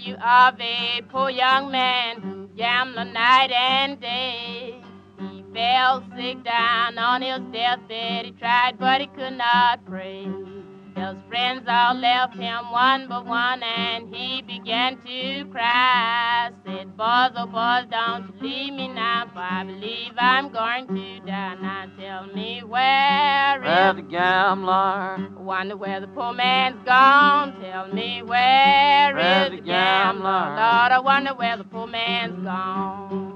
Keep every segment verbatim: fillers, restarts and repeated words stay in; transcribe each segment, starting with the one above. you of a poor young man, gambling night and day. He fell sick down on his deathbed. He tried, but he could not pray. His friends all left him one by one, and he began to cry. Said, boys, oh boys, don't you leave me now, for I believe I'm going to die. Now tell me where is the gambler? Wonder where the poor man's gone. Tell me where is the gambler? Lord, I wonder where the poor man's gone.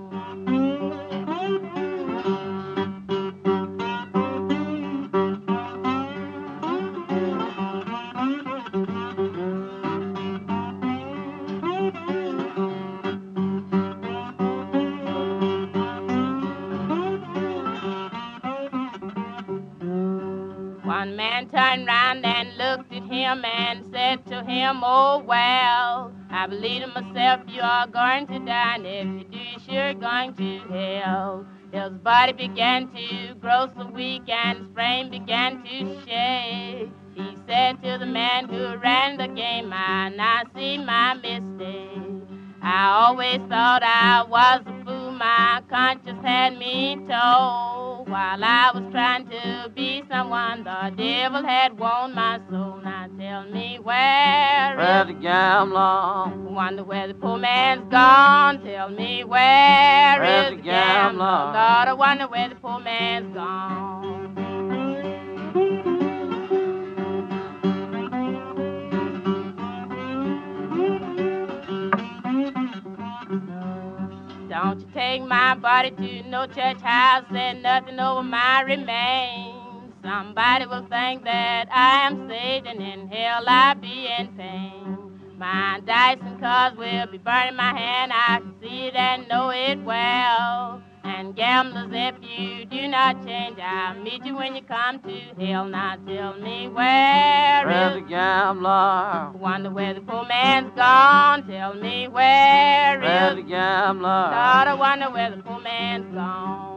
One man turned round and looked at him and said to him, oh, well, I believe to myself you are going to die, and if you do, you're sure going to hell. His body began to grow so weak and his frame began to shake. He said to the man who ran the game, I now see my mistake. I always thought I was a fool, my conscience had me told. While I was trying to be someone, the devil had won my soul. Now tell me where is the gambler? Wonder where the poor man's gone. Tell me where, where is the gambler? Lord, I wonder where the poor man's gone. Don't you take my body to no church house and nothing over my remains. Somebody will think that I am saved, and in hell I'll be in pain. My Dyson cars will be burning my hand, I can see it and know it well. And gamblers, if you do not change, I'll meet you when you come to hell. Now tell me where, where is the gambler? Wonder where the poor man's gone. Tell me where, where is the gambler? Lord, I wonder where the poor man's gone.